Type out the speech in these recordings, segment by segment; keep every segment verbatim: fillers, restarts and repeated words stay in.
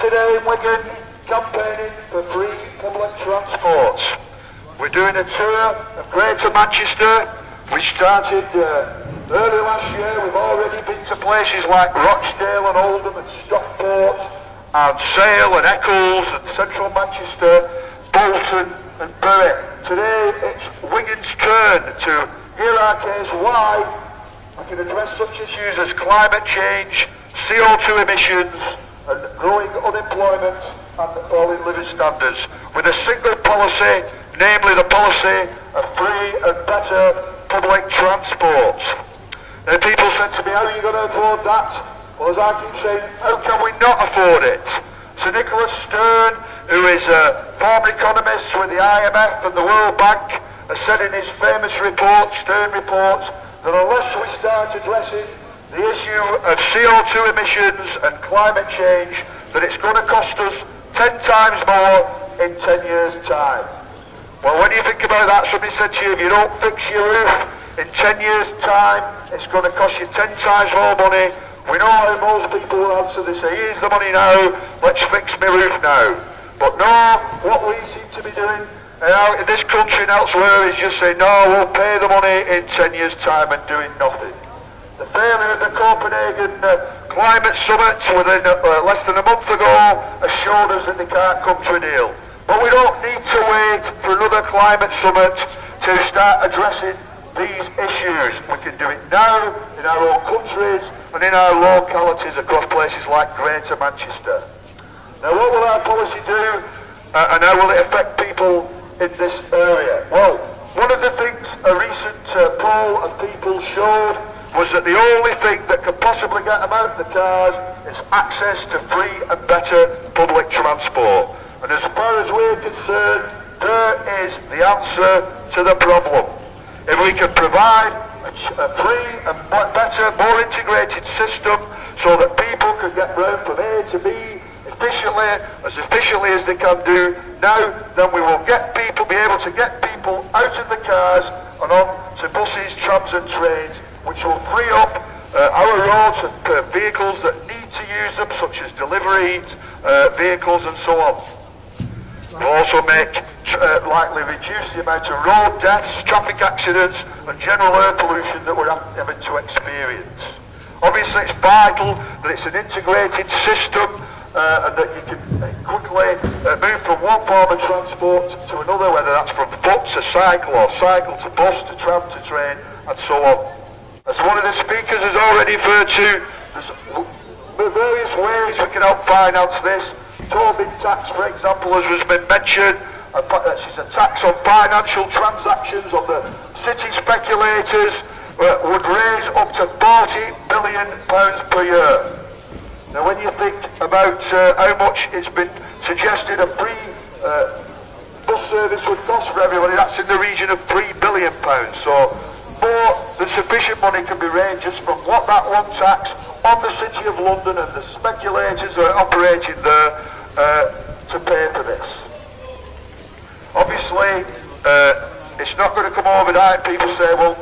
here today in Wigan campaigning for free public transport. We're doing a tour of Greater Manchester. We started uh, early last year. We've already been to places like Rochdale and Oldham and Stockport and Sale and Eccles and Central Manchester, Bolton and Bury. Today it's Wigan's turn to hear our case why I can address such issues as climate change, C O two emissions and growing unemployment and falling living standards with a single policy, namely the policy of free and better public transport. Now people said to me, how are you going to afford that? Well, as I keep saying, how can we not afford it? So Nicholas Stern, who is a former economist with the I M F and the World Bank, has said in his famous report, Stern report, that unless we start addressing the issue of C O two emissions and climate change, that it's going to cost us ten times more in ten years' time. Well, when you think about that, somebody said to you, if you don't fix your roof in ten years' time, it's going to cost you ten times more money. We know how most people will answer, they say, here's the money now, let's fix my roof now. But no, what we seem to be doing now in this country and elsewhere is just say, no, we'll pay the money in ten years' time and doing nothing. The failure of the Copenhagen uh, climate summit within uh, less than a month ago has shown us that they can't come to a deal. But we don't need to wait for another climate summit to start addressing these issues. We can do it now in our own countries and in our localities across places like Greater Manchester. Now what will our policy do uh, and how will it affect people in this area? Well, one of the things a recent uh, poll of people showed was that the only thing that could possibly get them out of the cars is access to free and better public transport. And as far as we're concerned, there is the answer to the problem. If we can provide a free and better, more integrated system so that people can get round from A to B efficiently, as efficiently as they can do now, then we will get people, be able to get people out of the cars and on to buses, trams and trains, which will free up uh, our roads and uh, vehicles that need to use them, such as delivery uh, vehicles and so on. We'll also make tr uh, likely reduce the amount of road deaths, traffic accidents and general air pollution that we're having to experience. Obviously it's vital that it's an integrated system uh, and that you can quickly uh, move from one form of transport to another, whether that's from foot to cycle or cycle to bus to tram to train and so on. As one of the speakers has already referred to, there's various ways we can help finance this. Tobin tax, for example, as has been mentioned, this is a tax on financial transactions of the city speculators, uh, would raise up to forty billion pounds per year. Now when you think about uh, how much it's been suggested a free uh, bus service would cost for everybody, that's in the region of three billion pounds. So, more than sufficient money can be raised just from what that one tax on the City of London and the speculators that are operating there uh, to pay for this. Obviously, uh, it's not going to come overnight. People say, well,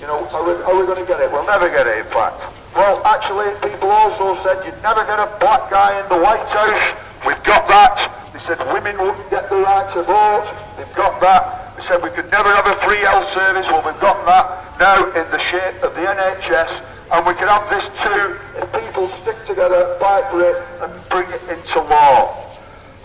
you know, are we, are we going to get it? We'll never get it, in fact. Well, actually, people also said, you'd never get a black guy in the White House. We've got that. They said women wouldn't get the right to vote. They've got that. They said we could never have a free health service. Well, we've got that now in the shape of the N H S, and we can have this too if people stick together, fight for it, and bring it into law.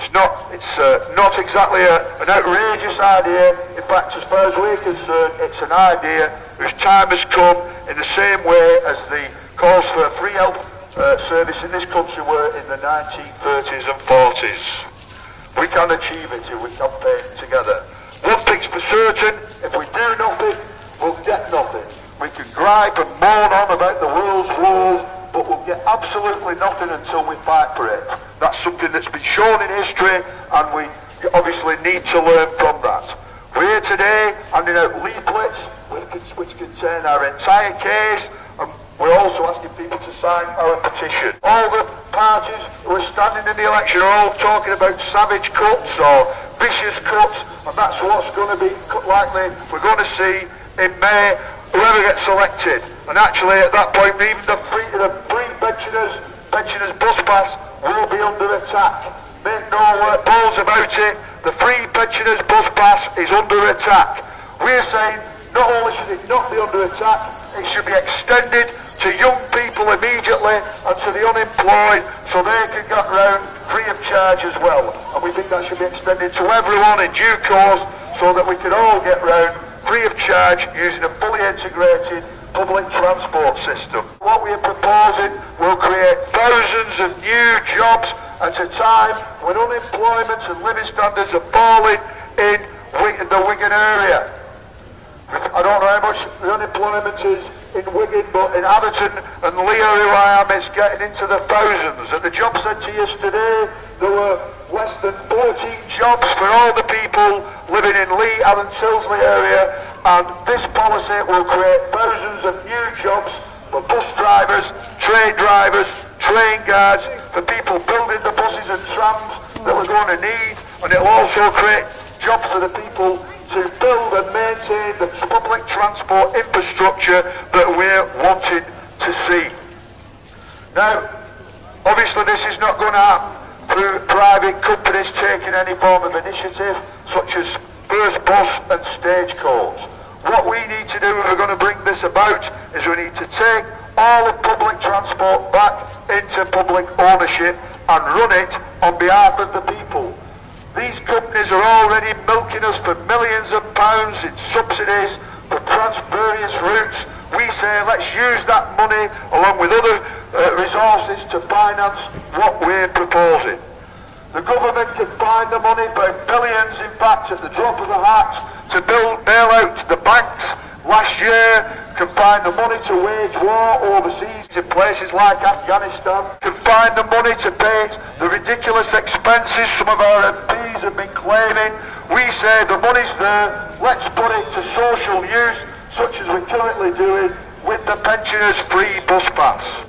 It's not, it's uh, not exactly a, an outrageous idea. In fact, as far as we're concerned, it's an idea whose time has come in the same way as the calls for a free health uh, service in this country were in the nineteen thirties and forties. We can achieve it if we campaign together. One thing's for certain, if we do nothing, we'll get nothing. We can gripe and moan on about the world's woes, but we'll get absolutely nothing until we fight for it. That's something that's been shown in history, and we obviously need to learn from that. We're here today handing out leaflets which contain our entire case, and we're also asking people to sign our petition. All the parties who are standing in the election are all talking about savage cuts or vicious cuts, and that's what's going to be likely we're going to see in May, whoever gets elected. And actually at that point even the free, the free pensioners pensioners' bus pass will be under attack. Make no balls about it, the free pensioners' bus pass is under attack. We're saying not only should it not be under attack, it should be extended to young people immediately and to the unemployed so they can get round free of charge as well. And we think that should be extended to everyone in due course so that we can all get round free of charge using a fully integrated public transport system. What we are proposing will create thousands of new jobs at a time when unemployment and living standards are falling in the Wigan area. I don't know how much the unemployment is in Wigan, but in Atherton and Leigh, who I am, it's getting into the thousands. At the job centre yesterday, there were less than fourteen jobs for all the people living in Leigh, Allen-Tilsley area, and this policy will create thousands of new jobs for bus drivers, train drivers, train guards, for people building the buses and trams that we're going to need, and it will also create jobs for the people to build and maintain the public transport infrastructure that we're wanting to see. Now, obviously this is not going to happen through private companies taking any form of initiative, such as First Bus and Stagecoach. What we need to do if we're going to bring this about is we need to take all of public transport back into public ownership and run it on behalf of the people. These companies are already milking us for millions of pounds in subsidies for various routes. We say let's use that money along with other uh, resources to finance what we're proposing. The government can find the money by billions, in fact, at the drop of the hat to build bailouts. The banks last year can find the money to wage war overseas in places like Afghanistan, can find the money to pay the ridiculous expenses some of our M Ps have been claiming. We say the money's there, let's put it to social use, such as we're currently doing with the pensioners' free bus pass.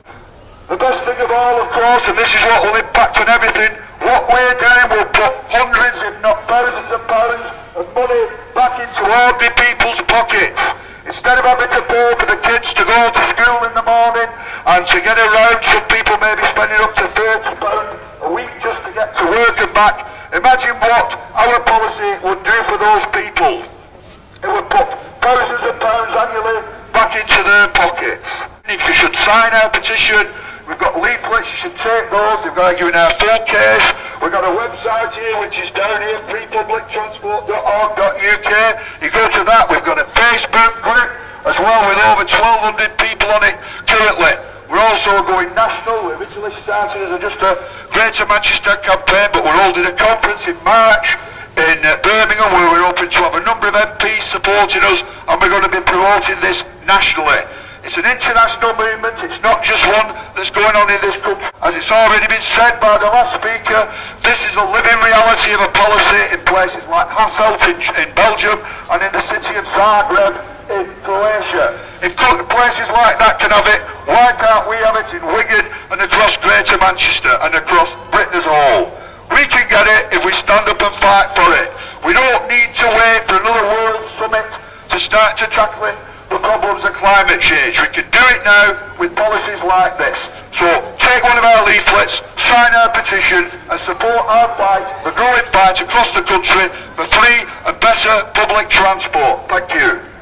The best thing of all, of course, and this is what will impact on everything, what we're doing will put hundreds if not thousands of pounds of money back into ordinary people's pockets. Instead of having to pay for the kids to go to school in the morning and to get around, some people may be spending up to thirty pounds a week just to get to work and back. Imagine what our policy would do for those people. It would put thousands of pounds annually back into their pockets. If you should sign our petition, we've got leaflets, you should take those, we've got to give our full case. We've got a website here which is down here, free public transport dot org dot U K. You go to that, we've got a Facebook group as well with over twelve hundred people on it currently. We're also going national. We originally started as a, just a Greater Manchester campaign, but we're holding a conference in March in uh, Birmingham where we're hoping to have a number of M Ps supporting us, and we're going to be promoting this nationally. It's an international movement, it's not just one that's going on in this country. As it's already been said by the last speaker, this is a living reality of a policy in places like Hasselt in, in Belgium and in the city of Zagreb in Croatia. If places like that can have it, why can't we have it in Wigan and across Greater Manchester and across Britain as a whole? We can get it if we stand up and fight for it. We don't need to wait for another world summit to start to tackle it. The problems of climate change. We can do it now with policies like this. So take one of our leaflets, sign our petition and support our fight, the growing fight across the country for free and better public transport. Thank you.